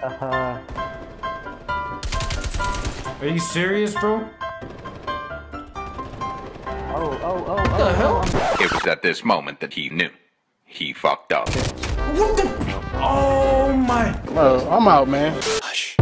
Are you serious, bro? Oh. What the hell? It was at this moment that he knew. He fucked up. What the? Oh my. Bro, I'm out, man. Hush.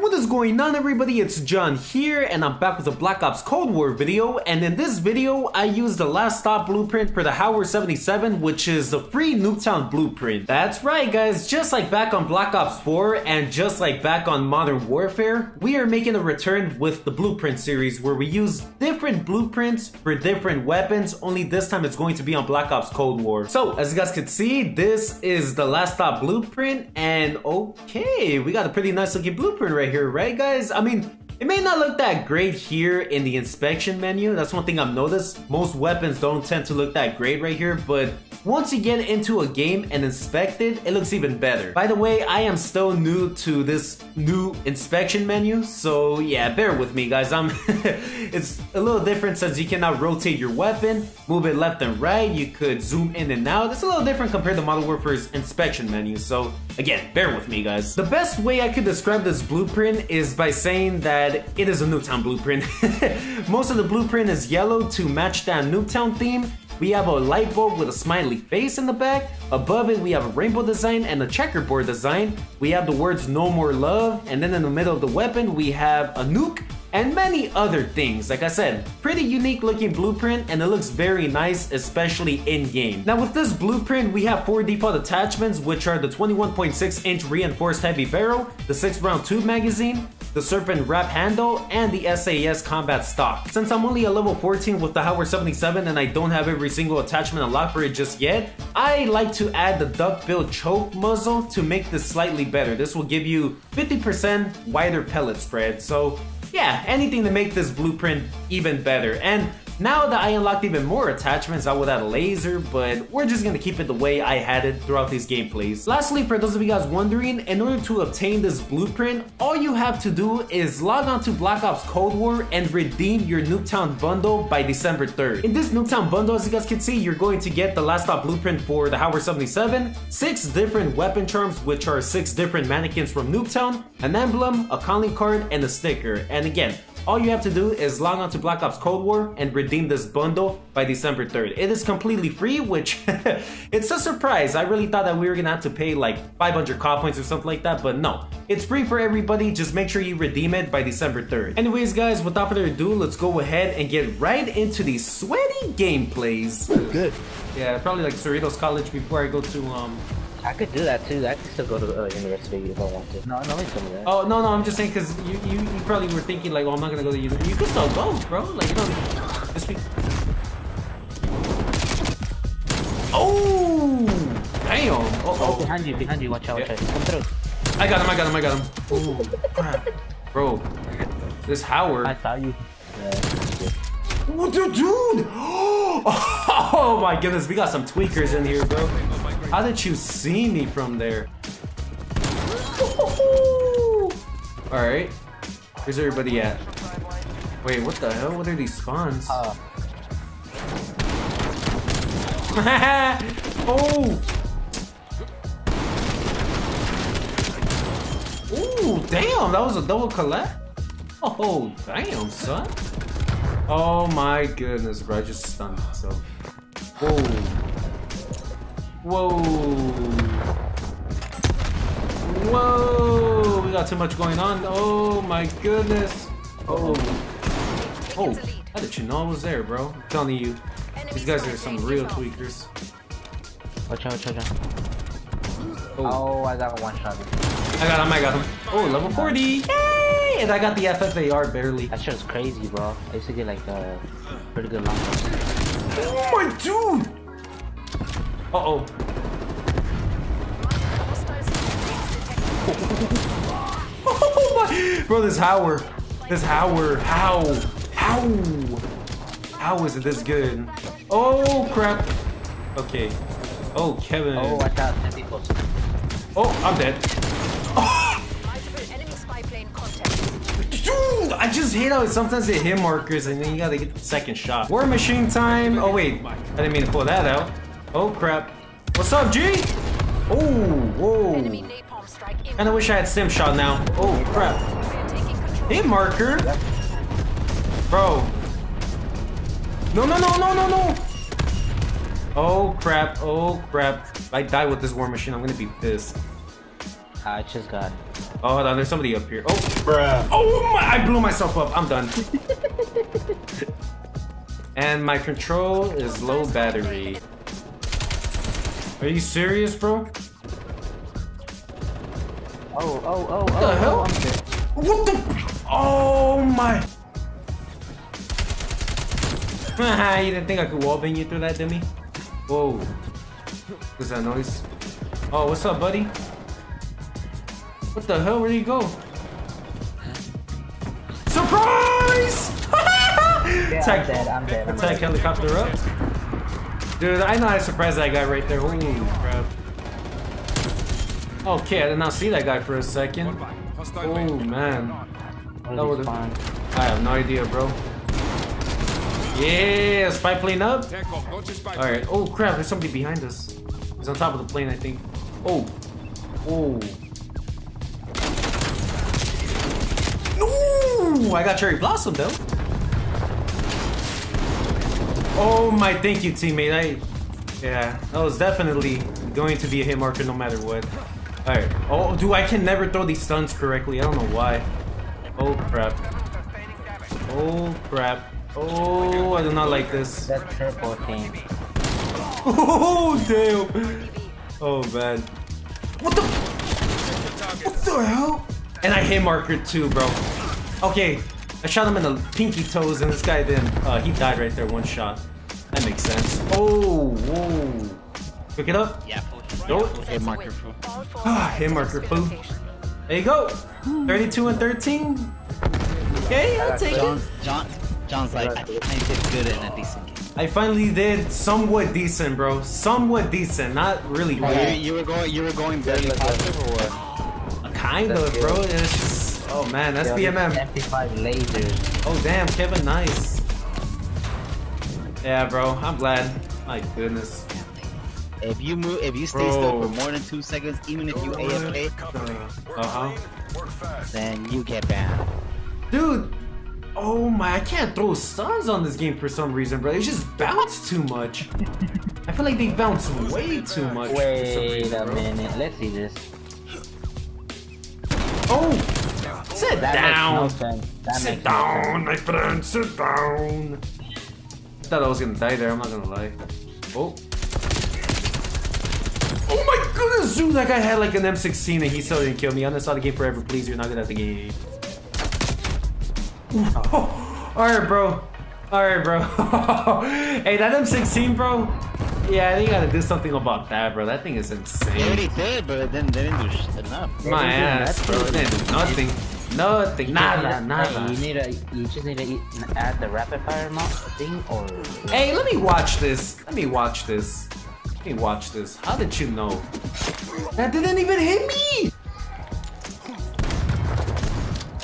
What is going on, everybody? It's John here, and I'm back with a Black Ops Cold War video. And in this video, I used the Last Stop blueprint for the Hauer 77, which is the free Nuketown blueprint. That's right, guys. Just like back on Black Ops 4 and just like back on Modern Warfare, we are making a return with the blueprint series where we use different blueprints for different weapons, only this time it's going to be on Black Ops Cold War. So, as you guys can see, this is the Last Stop blueprint, and okay, we got a pretty nice looking blueprint right here, right guys? I mean, it may not look that great here in the inspection menu. That's one thing I've noticed. Most weapons don't tend to look that great right here, but once you get into a game and inspect it, it looks even better. By the way, I am still new to this new inspection menu, so yeah, bear with me guys. It's a little different since you cannot rotate your weapon, move it left and right, you could zoom in and out. It's a little different compared to Modern Warfare's inspection menu, so again, bear with me guys. The best way I could describe this blueprint is by saying that it is a Nuketown blueprint. Most of the blueprint is yellow to match that Nuketown theme. We have a light bulb with a smiley face in the back. Above it, we have a rainbow design and a checkerboard design. We have the words "No More Love," and then in the middle of the weapon, we have a nuke and many other things. Like I said, pretty unique looking blueprint, and it looks very nice, especially in game. Now with this blueprint, we have 4 default attachments, which are the 21.6 inch reinforced heavy barrel, the 6-round tube magazine, the Serpent Wrap Handle, and the SAS Combat Stock. Since I'm only a level 14 with the Hauer 77 and I don't have every single attachment unlocked for it just yet, I like to add the Duck Bill Choke Muzzle to make this slightly better. This will give you 50% wider pellet spread. So yeah, anything to make this blueprint even better. And now that I unlocked even more attachments, I would add a laser, but we're just gonna keep it the way I had it throughout these gameplays. Lastly, for those of you guys wondering, in order to obtain this blueprint, all you have to do is log on to Black Ops Cold War and redeem your Nuketown bundle by December 3rd. In this Nuketown bundle, as you guys can see, you're going to get the Last Stop blueprint for the Hauer 77, 6 different weapon charms, which are 6 different mannequins from Nuketown, an emblem, a calling card, and a sticker. And again, all you have to do is log on to Black Ops Cold War and redeem this bundle by December 3rd. It is completely free, which it's a surprise. I really thought that we were gonna have to pay like 500 COD points or something like that, but no. It's free for everybody, just make sure you redeem it by December 3rd. Anyways guys, without further ado, let's go ahead and get right into these sweaty gameplays. Good. Yeah, probably like Cerritos College before I go to I could do that too. I could still go to university if I want to. No, it's gonna be that. Oh, no, I'm just saying because you probably were thinking like, oh, I'm not gonna go to university. You could still go, bro. Like, you know, just be... Oh! Damn! Oh, behind you. Watch out, yeah. Watch out. Come through. I got him. Oh, crap. Bro, this Hauer. I saw you. What the dude? Oh my goodness, we got some tweakers in here, bro. How did you see me from there? Alright. Where's everybody at? Wait, what the hell? What are these spawns? Oh! Ooh, damn! That was a double collect? Oh, damn, son. Oh my goodness, bro. I just stunned myself. Whoa. Whoa! We got too much going on. Oh my goodness! Oh! How did you know I was there, bro? I'm telling you, these guys are some real tweakers. Watch out! Oh, I got one shot. I got him. Oh, level 40! Yay! And I got the FFAR barely. That shit's crazy, bro. I used to get like a pretty good lock. Oh my dude! Uh-oh. Oh my. Bro, this Hauer. How is it this good? Oh, crap. Okay. Oh, Kevin. Oh, I thought that people. Oh, I'm dead. Oh. Dude, I just hate how sometimes they hit markers and then you gotta get the second shot. War machine time. Oh wait, I didn't mean to pull that out. Oh crap. What's up, G? Oh, whoa. And I wish I had sim shot now. Oh crap. Hit marker. Bro. No, no, no, no, no, no. Oh crap. Oh crap. If I die with this war machine, I'm gonna be pissed. I just got. Oh, hold on, there's somebody up here. Oh, bruh. Oh my! I blew myself up. I'm done. And my control is low battery. Are you serious, bro? Oh! What the hell? What the? Oh my! Haha! You didn't think I could wallbang you through that, did me? Whoa! What's that noise? Oh, what's up, buddy? What the hell? Where'd he go? Surprise! Yeah, attack, I'm dead. Attack helicopter up. Dude, I know how to surprise that guy right there. Holy crap. Okay, I did not see that guy for a second. Oh, man. That would've... I have no idea, bro. Yeah, spy plane up. Alright. Oh, crap. There's somebody behind us. He's on top of the plane, I think. Oh. Oh. Ooh, I got cherry blossom though. Oh my, thank you, teammate. Yeah, that was definitely going to be a hit marker no matter what. All right. Oh, dude, I can never throw these stuns correctly. I don't know why. Oh crap. Oh crap. Oh, I do not like this. That purple thing. Oh damn. Oh man. What the? What the hell? And I hit marker too, bro. Okay, I shot him in the pinky toes and this guy then, he died right there, one shot. That makes sense. Oh, whoa. Pick it up. Yeah, go. Hit marker, fool. Hit marker, fool. There you go. 32 and 13. Okay, I'll take it. John's like, I did good and a decent game. I finally did somewhat decent, bro. Somewhat decent, not really good. Oh, you were going barely positive or what? Kind of, bro. It's just, oh man, that's BMM. Lasers. Oh damn, Kevin, nice. Yeah, bro, I'm glad. My goodness. If you stay still for more than 2 seconds, even if you AFK, then you get banned. Dude, oh my, I can't throw stuns on this game for some reason, bro. It just bounced too much. I feel like they bounce way too much. Wait a minute, let's see this. Oh! Sit down! Sit down, my friend! Sit down! I thought I was gonna die there, I'm not gonna lie. Oh! Oh my goodness, dude! That guy had like an M16 and he still didn't kill me. I'm gonna start the game forever, please. You're not good at the game. Oh. Alright, bro. Alright, bro. Hey, that M16, bro. Yeah, they gotta do something about that, bro. That thing is insane. They already did, but it didn't, they didn't do shit enough. Bro. My ass, bro. They did nothing. Nothing. Nada, nada. You just need to add the rapid fire mod thing or... Hey, let me watch this. Let me watch this. Let me watch this. How did you know? That didn't even hit me!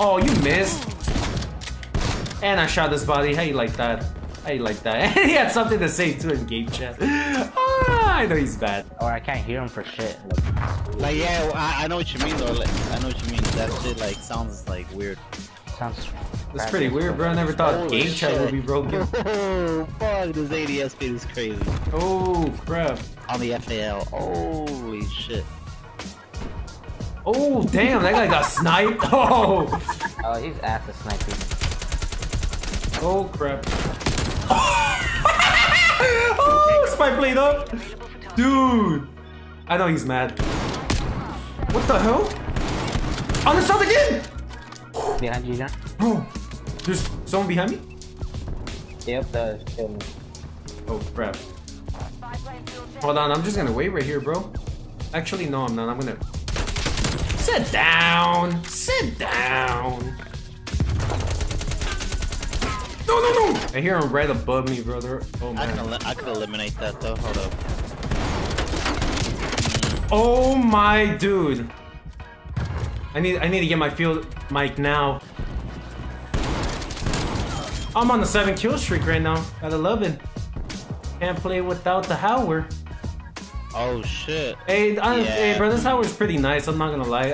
Oh, you missed. And I shot this body. How you like that? I like that. He had something to say too in game chat. Ah, I know he's bad. Or I can't hear him for shit. Like yeah, I know what you mean though. Like, I know what you mean. That shit like sounds like weird. Sounds. That's pretty weird, bro. I never thought game chat would be broken. Oh fuck, this ADS speed is crazy. Oh crap. On the FAL. Holy shit. Oh damn, that guy got sniped. Oh. Oh, he's after sniping. Oh crap. Oh, spy plane up, dude. I know he's mad. What the hell? On the shot again. Behind you, John. Bro, there's someone behind me. Yep, that killed me. Oh crap. Hold on, I'm just gonna wait right here, bro. Actually, no, I'm not. I'm gonna sit down. Sit down. No, no, no! I hear him right above me, brother. Oh, man. I could eliminate that, though. Hold up. Oh, my dude. I need to get my field mic now. I'm on the 7-kill streak right now at 11. Can't play without the Hauer. Oh shit. Hey, hey bro, this Hauer's pretty nice, I'm not gonna lie.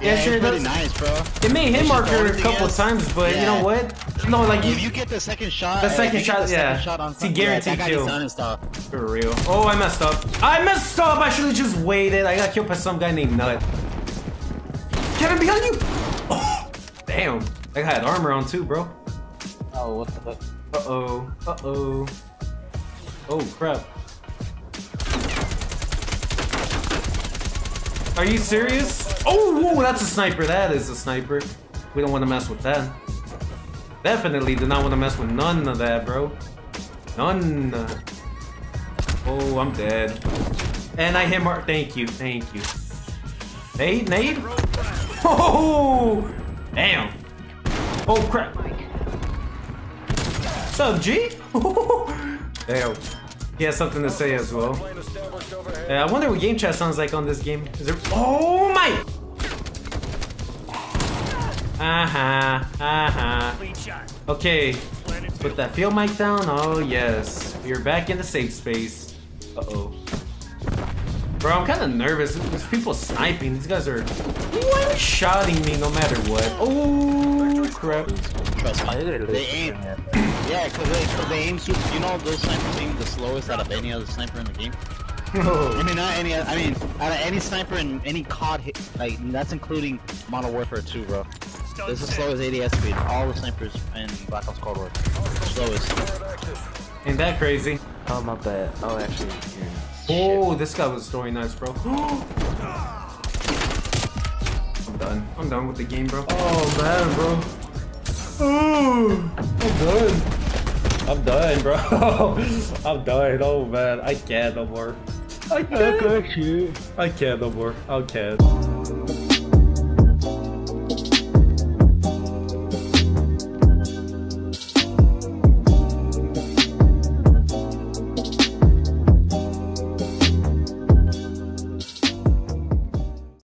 Yeah, sure, it's pretty nice, bro. It made hit marker a couple times, but you know what? No, like if you get the second shot, yeah. It's a guaranteed kill. For real. Oh, I messed up. I should've just waited. I got killed by some guy named Nut. Kevin, behind you! Oh, damn. That guy had armor on too, bro. Oh, what the fuck? Uh-oh. Uh-oh. Oh, crap. Are you serious? Oh, whoa, that's a sniper. That is a sniper. We don't want to mess with that. Definitely do not want to mess with none of that, bro. None. Oh, I'm dead. And I hit Mark. Thank you. Thank you. Nade? Nade? Oh! Damn. Oh, crap. What's up, G? Damn. He has something to say as well. Yeah, I wonder what game chat sounds like on this game. Is there... Oh my! Uh-huh. Uh-huh. Okay. Put that field mic down. Oh, yes. We are back in the safe space. Uh-oh. Bro, I'm kind of nervous. There's people sniping. These guys are... What? Shouting me no matter what. Oh, crap. They aim. Yeah, because they aim super. You know, those snipers aim the slowest out of any other sniper in the game. I mean, not any. I mean, out of any sniper in any COD hit, like that's including Modern Warfare 2, bro. This is the slowest ADS speed. All the snipers in Black Ops Cold War, slowest. Ain't that crazy? Oh my bad. Oh, actually. Yeah. Oh, shit. This guy was throwing knives, bro. I'm done. I'm done with the game, bro. Oh man, bro. Ooh, I'm done. I'm done, bro. I'm done. Oh man, I can't no more. I can't no more. I can't.